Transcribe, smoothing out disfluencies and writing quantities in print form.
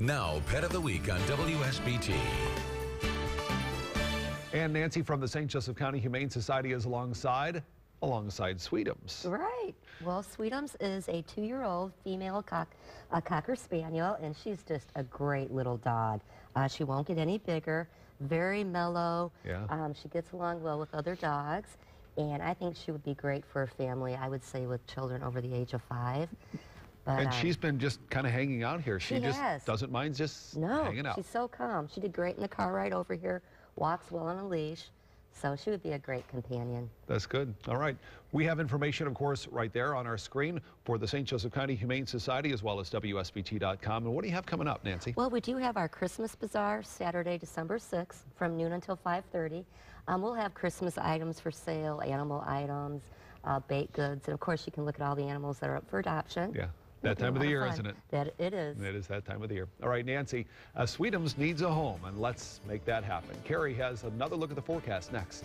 Now, Pet of the Week on WSBT. And Nancy from the St. Joseph County Humane Society is alongside Sweetums. Right. Well, Sweetums is a 2-year-old female Cocker Spaniel, and she's just a great little dog. She won't get any bigger, very mellow. Yeah. She gets along well with other dogs, and I think she would be great for a family, I would say, with children over the age of 5. But, and she's been just kind of hanging out here. She just doesn't mind just hanging out. She's so calm. She did great in the car ride over here, walks well on a leash. So she would be a great companion. That's good. All right. We have information, of course, right there on our screen for the St. Joseph County Humane Society as well as WSBT.com. And what do you have coming up, Nancy? Well, we do have our Christmas Bazaar Saturday, December 6th from noon until 5:30. We'll have Christmas items for sale, animal items, baked goods. And, of course, you can look at all the animals that are up for adoption. Yeah. That time of the year, isn't it? That it is. It is that time of the year. All right, Nancy, Sweetums needs a home, and let's make that happen. Carrie has another look at the forecast next.